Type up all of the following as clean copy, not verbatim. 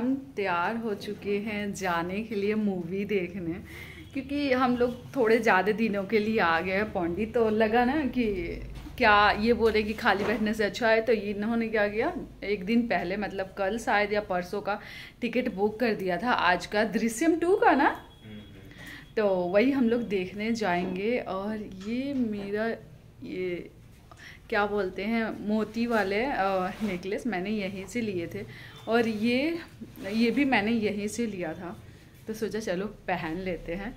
हम तैयार हो चुके हैं जाने के लिए मूवी देखने, क्योंकि हम लोग थोड़े ज़्यादा दिनों के लिए आ गए हैं पौंडी। तो लगा ना कि क्या ये बोले कि खाली बैठने से अच्छा है, तो ये इन्होंने क्या किया, एक दिन पहले मतलब कल शायद या परसों का टिकट बुक कर दिया था आज का दृश्यम 2 का ना, तो वही हम लोग देखने जाएंगे। और ये मेरा ये क्या बोलते हैं मोती वाले नेकलेस मैंने यहीं से लिए थे, और ये भी मैंने यहीं से लिया था, तो सोचा चलो पहन लेते हैं।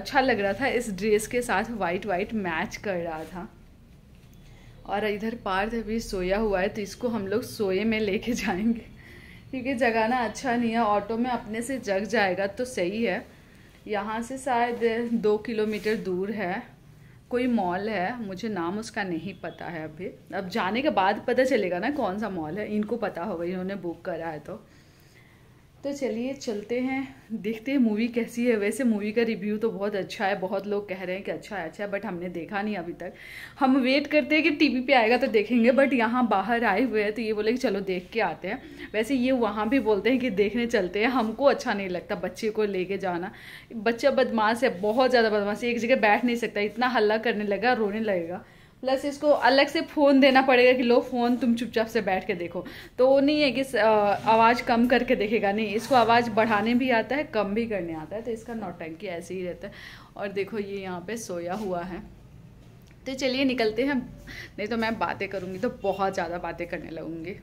अच्छा लग रहा था इस ड्रेस के साथ, वाइट मैच कर रहा था। और इधर पार्थ अभी सोया हुआ है, तो इसको हम लोग सोए में लेके जाएंगे, क्योंकि जगाना अच्छा नहीं है, ऑटो में अपने से जग जाएगा तो सही है। यहाँ से शायद 2 किलोमीटर दूर है कोई मॉल है, मुझे नाम उसका नहीं पता है अभी, अब जाने के बाद पता चलेगा ना कौन सा मॉल है, इनको पता होगा इन्होंने बुक करा है। तो चलिए चलते हैं, देखते हैं मूवी कैसी है। वैसे मूवी का रिव्यू तो बहुत अच्छा है, बहुत लोग कह रहे हैं कि अच्छा है, बट हमने देखा नहीं अभी तक। हम वेट करते हैं कि टीवी पे आएगा तो देखेंगे, बट यहाँ बाहर आए हुए हैं तो ये बोले कि चलो देख के आते हैं। वैसे ये वहाँ भी बोलते हैं कि देखने चलते हैं, हमको अच्छा नहीं लगता बच्चे को लेके जाना। बच्चा बदमाश है, बहुत ज़्यादा बदमाश है, एक जगह बैठ नहीं सकता, इतना हल्ला करने लगेगा, रोने लगेगा। प्लस इसको अलग से फ़ोन देना पड़ेगा कि लो फ़ोन तुम चुपचाप से बैठ के देखो, तो वो नहीं है कि आवाज़ कम करके देखेगा, नहीं, इसको आवाज़ बढ़ाने भी आता है कम भी करने आता है, तो इसका नौटंकी ऐसे ही रहता है। और देखो ये यहाँ पे सोया हुआ है। तो चलिए निकलते हैं, नहीं तो मैं बातें करूँगी तो बहुत ज़्यादा बातें करने लगूँगी।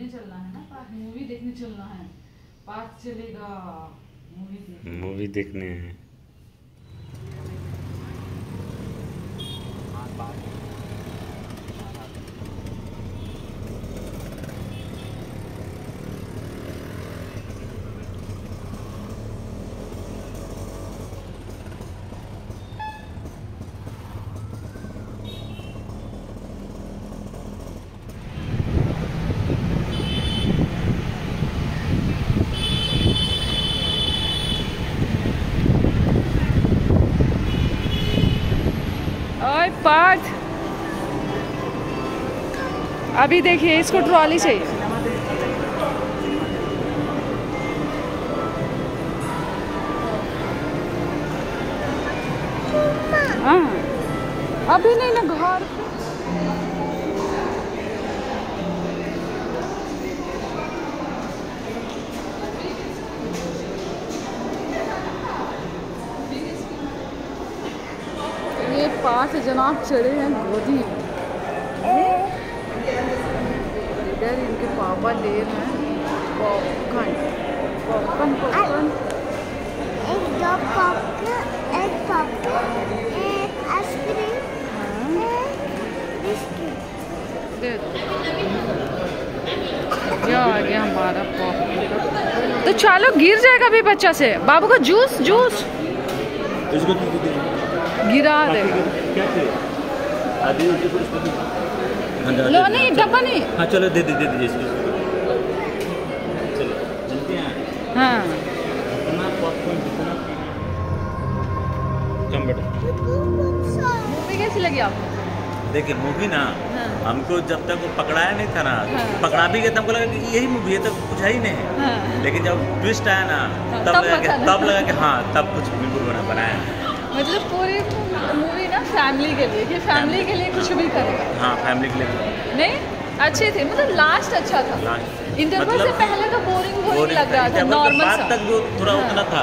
चलना है ना पार्क, मूवी देखने चलना है, पार्क चलेगा मूवी देखने हैं। अभी देखिए इसको ट्रॉली चाहिए। हाँ अभी नहीं ना, घर ये 5 जनाब चढ़े हैं गोदी, इनके पापा ले रहे हैं पॉपकॉर्न। एक आइसक्रीम दे दो, क्या आ गया हमारा पॉपकॉर्न, तो चलो गिर जाएगा अभी बच्चा से। बाबू को जूस गिरा देगा, लो नहीं डब्बा नहीं। हाँ चलो दे चलो चलते हैं। हाँ कम बेटा, मूवी कैसी लगी आपको? देखिए मूवी ना हमको जब तक वो पकड़ाया नहीं था ना, पकड़ा भी गया तो हमको लगा कि यही मूवी है, तो कुछ है ही नहीं। लेकिन जब ट्विस्ट आया ना तब लगा कि हाँ तब कुछ बिल्कुल बनाया, मतलब पूरी मूवी ना फैमिली के लिए, कि फैमिली के लिए कुछ भी करेगा। हाँ फैमिली के लिए नहीं अच्छे थे, मतलब लास्ट अच्छा था, इंटरवल मतलब से पहले तो बोरिंग लग रहा था, नॉर्मल सा तक जो थोड़ा उतना था,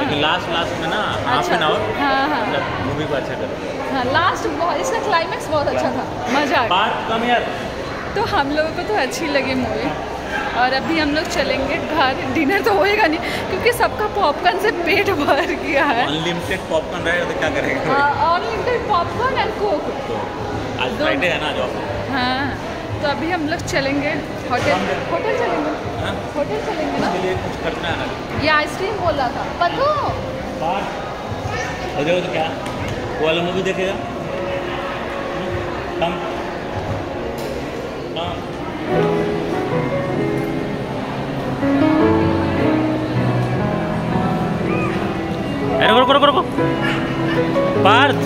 लेकिन लास्ट में ना हाफ एन आवर मूवी को अच्छा कर, लास्ट इसका क्लाइमेक्स बहुत अच्छा था, मजा आया। तो हम लोगों को तो अच्छी लगी मूवी। और अभी हम लोग चलेंगे घर, डिनर तो होएगा नहीं क्योंकि सबका पॉपकॉर्न से पेट भर गया है। अनलिमिटेड पॉपकॉर्न रहेगा तो क्या करेंगे, अनलिमिटेड पॉपकॉर्न एंड कोक। आज फ्राइडे है ना, हाँ तो अभी हम लोग चलेंगे होटल चलेंगे ना, कुछ करना है। ये आइसक्रीम बोला था पतो हो जाओ तो क्या वाला मूवी देखेगा रुको पार्थ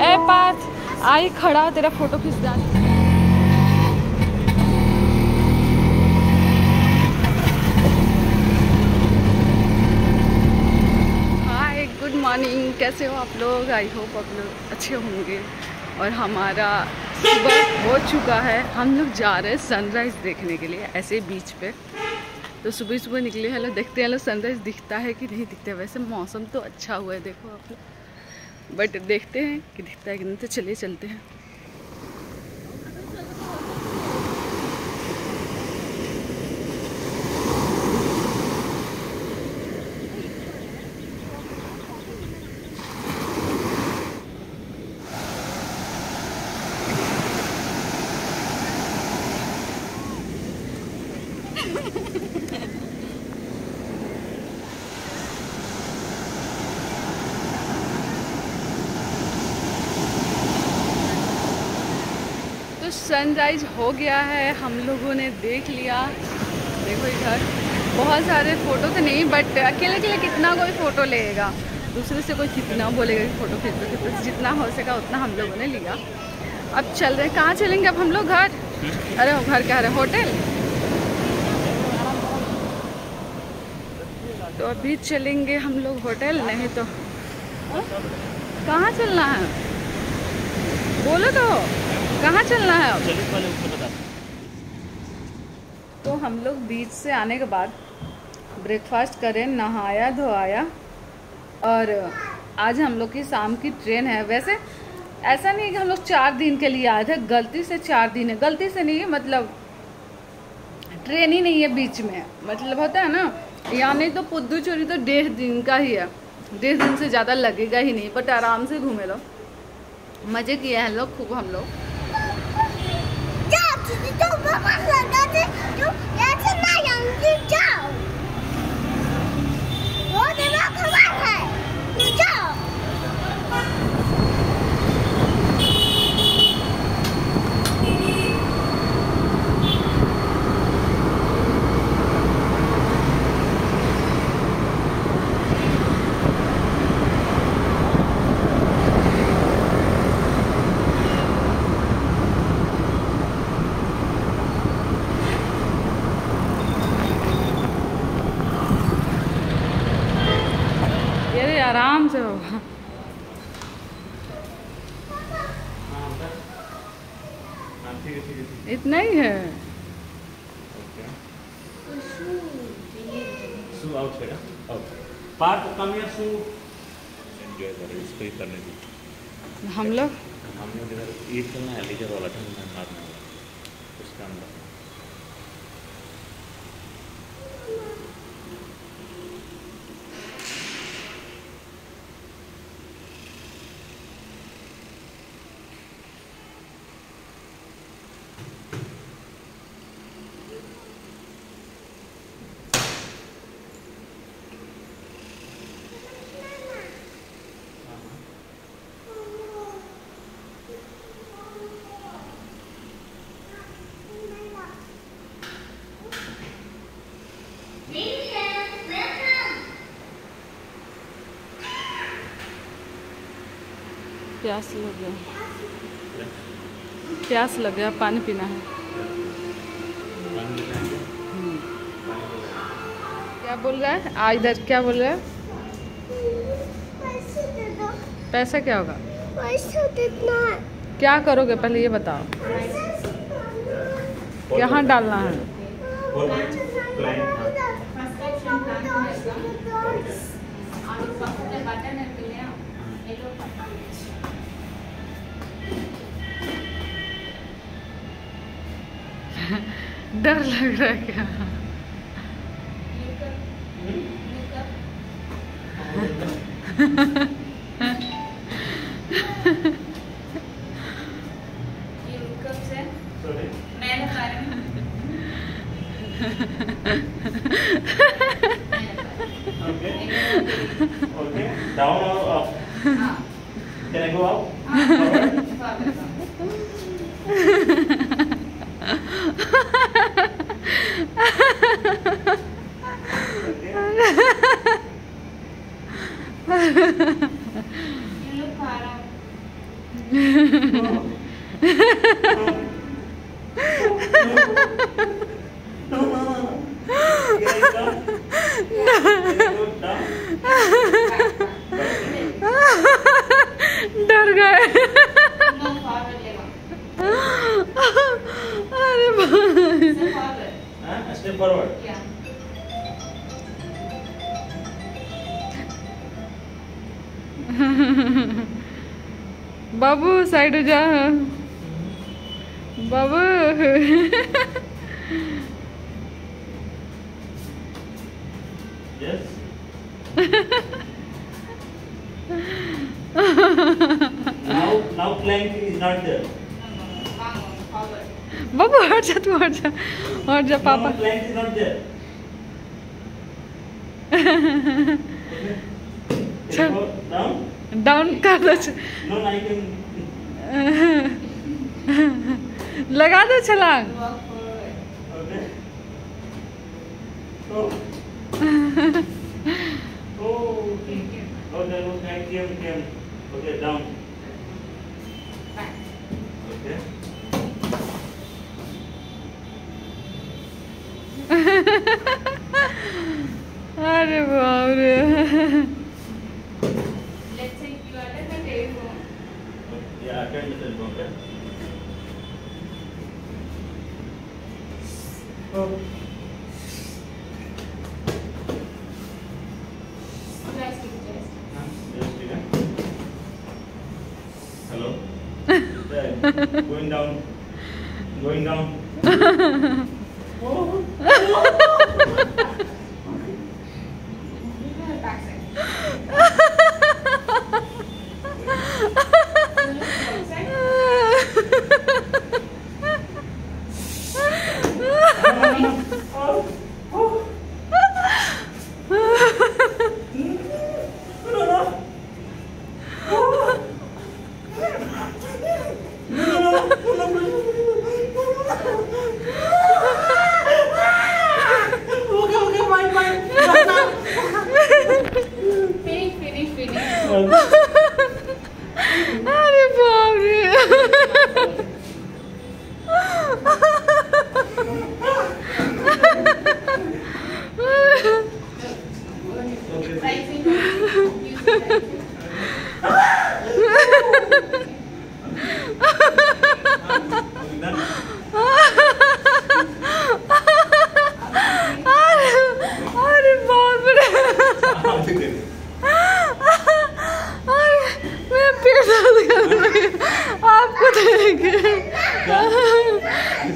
ए पार्थ आई खड़ा तेरा फोटो खींच डाल। कैसे हो आप लोग, आई होप आप लोग अच्छे होंगे। और हमारा सुबह हो चुका है, हम लोग जा रहे हैं सनराइज़ देखने के लिए ऐसे बीच पे। तो सुबह सुबह निकले हैं, लोग देखते हैं लोग सनराइज़ दिखता है कि नहीं दिखता है। वैसे मौसम तो अच्छा हुआ है देखो आप लोग, बट देखते हैं कि दिखता है कि नहीं। तो चलिए चलते हैं। सनराइज हो गया है, हम लोगों ने देख लिया। देखो इधर बहुत सारे फ़ोटो तो नहीं, बट अकेले अकेले कितना कोई फ़ोटो लेगा, दूसरे से कोई कितना बोलेगा कि फ़ोटो खींचो खींचो। जितना हो सका उतना हम लोगों ने लिया। अब चल रहे, कहाँ चलेंगे अब हम लोग? घर अरे घर कह रहे होटल। तो अभी चलेंगे हम लोग होटल, नहीं तो कहाँ चलना है बोलो तो कहाँ चलना है आप? चलिए तो हम लोग बीच से आने के बाद ब्रेकफास्ट करें, नहाया धोया, और आज हम लोग की शाम की ट्रेन है। वैसे ऐसा नहीं कि हम लोग 4 दिन के लिए आए थे, गलती से 4 दिन है, गलती से नहीं है मतलब ट्रेन ही नहीं है बीच में, मतलब होता है ना। यानी तो पुदुचेरी तो 1.5 दिन का ही है, 1.5 दिन से ज़्यादा लगेगा ही नहीं, बट आराम से घूमे लो, मज़े किए हैं लोग खूब हम लोग। आराम से होगा। इतना ही है हम लोग। प्यास लग गया, पानी पीना है। क्या बोल रहा है आज इधर, क्या बोल रहा है? पैसा क्या होगा, क्या करोगे पहले ये बताओ, यहाँ डालना है। डर लग रहा है क्या? डर गए। अरे भाई बाबू साइड हो जा बाबू। yes. now plank is not there. बाबू हट जा तू, हट जा पापा। Now plank is not there. Down कर दो। लगा दो छलांग। अरे बाप रे। Hello. Going down. Oh.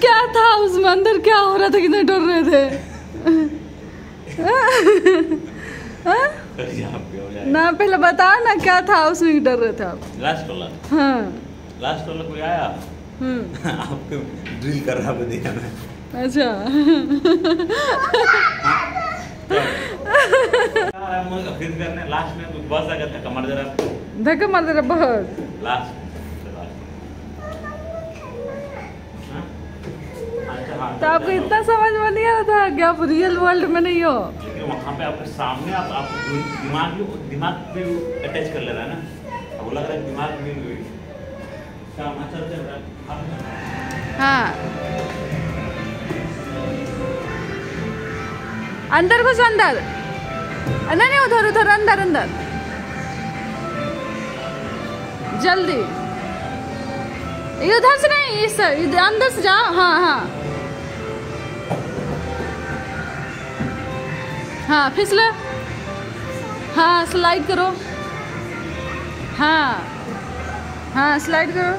क्या था उसमें, अंदर क्या हो रहा था, कितने डर रहे थे ना? पहले बताओ ना क्या था उसमें, डर रहे थे आप? लास्ट वाला। हाँ, लास्ट वाला कोई आया आपको ड्रिल कर रहा देखा मैं। अच्छा। फिर करने लास्ट में तो बस आकर धक्का मार जरा बहुत लास्ट। तो आपको इतना समझ में नहीं आ रहा था कि आप रियल वर्ल्ड में नहीं हो, लेकिन वहाँ पे आपके सामने आप दिमाग पे अटैच कर ले रहा है ना, वो लग रहा है दिमाग में भी काम अच्छा चल रहा है। हाँ, अंदर कुछ अंदर नहीं, उधर अंदर जल्दी, उधर से नहीं, इस अंदर से जाओ। हाँ, फिसले। हाँ, स्लाइड करो। हाँ, स्लाइड करो।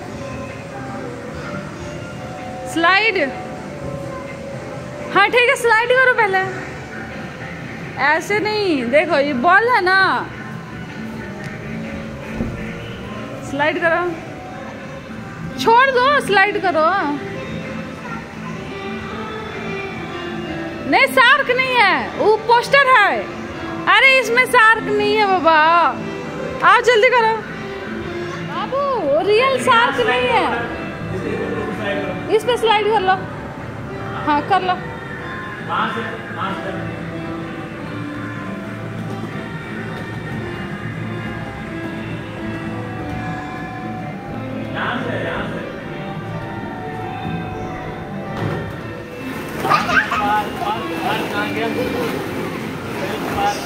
स्लाइड हाँ ठीक है, स्लाइड करो पहले, ऐसे नहीं। देखो ये बॉल है ना, स्लाइड करो, छोड़ दो, स्लाइड करो। नहीं शार्क नहीं है, वो पोस्टर है। अरे इसमें शार्क नहीं है बाबा, आओ जल्दी करो बाबू, रियल शार्क नहीं है। इस पे स्लाइड कर लो, हाँ कर लो।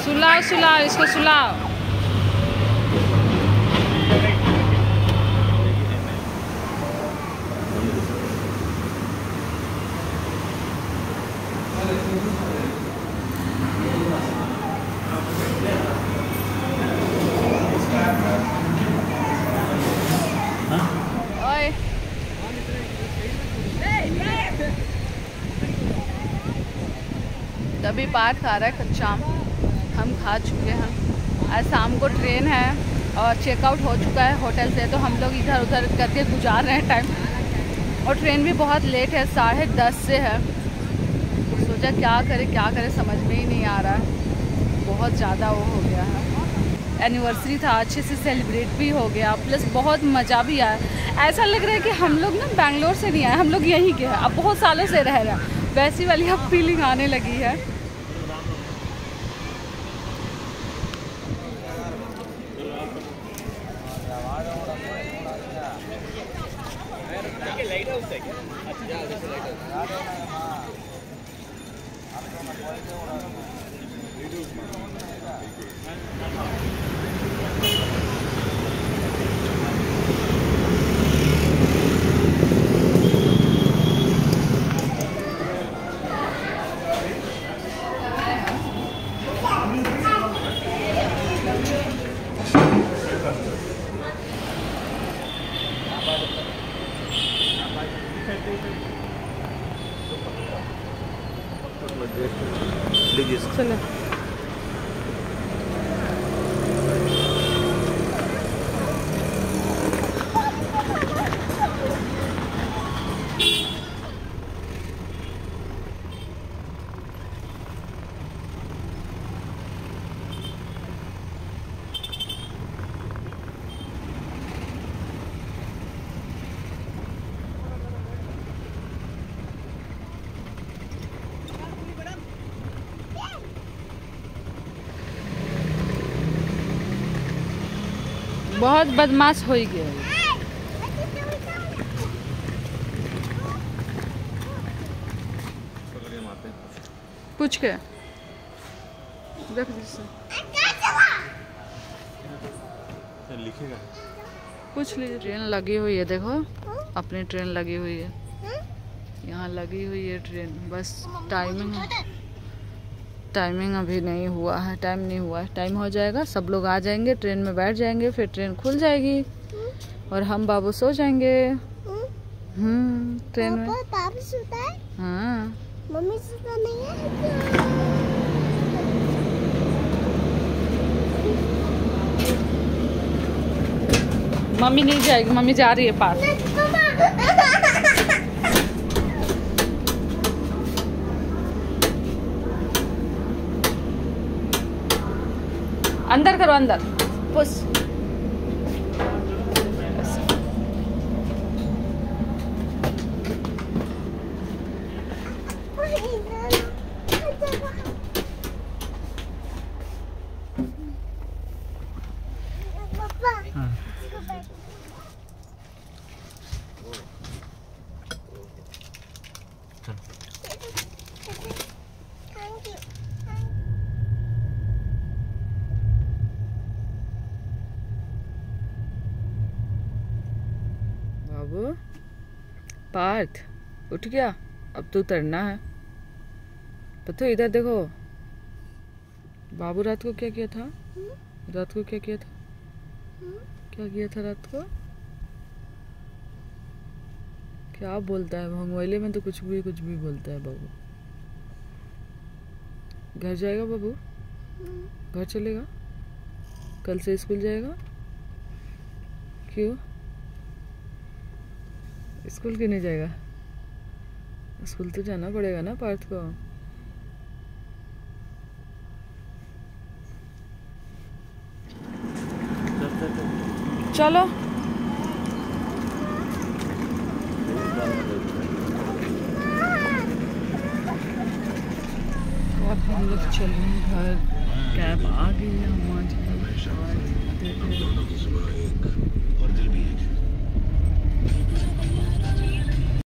सुलाओ सुलाओ इसको, सुलाओ। ओए तभी पार्क आ रहा है कच्चा आम, हम खा चुके हैं। आज शाम को ट्रेन है और चेकआउट हो चुका है होटल से, तो हम लोग इधर उधर करके गुजार रहे हैं टाइम। और ट्रेन भी बहुत लेट है, 10:30 से है। सोचा क्या करें समझ में ही नहीं आ रहा है, बहुत ज़्यादा वो हो गया है। एनिवर्सरी था, अच्छे से सेलिब्रेट भी हो गया, प्लस बहुत मज़ा भी आया। ऐसा लग रहा है कि हम लोग ना बैंगलोर से नहीं आए, हम लोग यहीं के हैं, अब बहुत सालों से रह रहे हैं, वैसी वाली अब फीलिंग आने लगी है। चलो बहुत बदमाश हो गए। पूछ के देख लिखेगा, कुछ लीजिए। ट्रेन लगी हुई है, देखो अपनी ट्रेन लगी हुई है, यहाँ लगी हुई है ट्रेन। बस टाइमिंग है, टाइमिंग अभी नहीं हुआ है, टाइम नहीं हुआ है। टाइम हो जाएगा, सब लोग आ जाएंगे, ट्रेन में बैठ जाएंगे, फिर ट्रेन खुल जाएगी और हम बाबू सो जाएंगे। ट्रेन में बाबू सोता है, हाँ मम्मी सोता नहीं है। मम्मी नहीं जाएगी, मम्मी जा रही है पार्क। अंदर करो, अंदर पुश। पार्थ उठ गया, अब तो उतरना है। पता इधर देखो, बाबू रात को क्या किया था, रात को क्या किया था, क्या किया था रात को, क्या बोलता है। मंगोले में तो कुछ भी बोलता है बाबू। घर जाएगा बाबू? घर चलेगा? कल से स्कूल जाएगा? क्यों स्कूल क्यों नहीं जाएगा? स्कूल तो जाना पड़ेगा ना पार्थ को। चलो अब हम लोग चलें घर। कैब आ गई है हमारी।